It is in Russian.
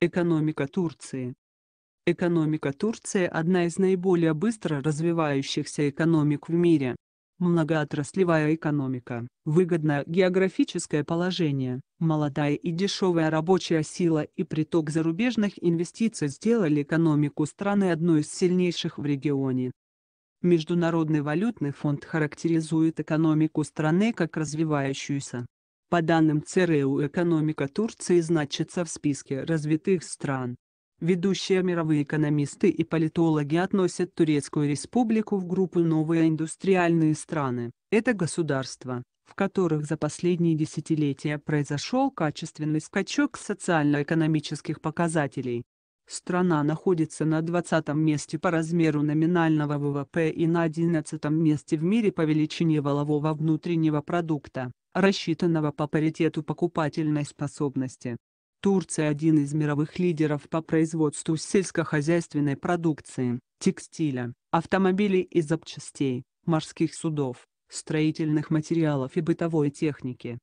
Экономика Турции. Экономика Турции – одна из наиболее быстро развивающихся экономик в мире. Многоотраслевая экономика, выгодное географическое положение, молодая и дешевая рабочая сила и приток зарубежных инвестиций сделали экономику страны одной из сильнейших в регионе. Международный валютный фонд характеризует экономику страны как развивающуюся. По данным ЦРУ, экономика Турции значится в списке развитых стран. Ведущие мировые экономисты и политологи относят Турецкую Республику в группу «Новые индустриальные страны». Это государства, в которых за последние десятилетия произошел качественный скачок социально-экономических показателей. Страна находится на 20-м месте по размеру номинального ВВП и на 11-м месте в мире по величине валового внутреннего продукта, рассчитанного по паритету покупательной способности. Турция – один из мировых лидеров по производству сельскохозяйственной продукции, текстиля, автомобилей и запчастей, морских судов, строительных материалов и бытовой техники.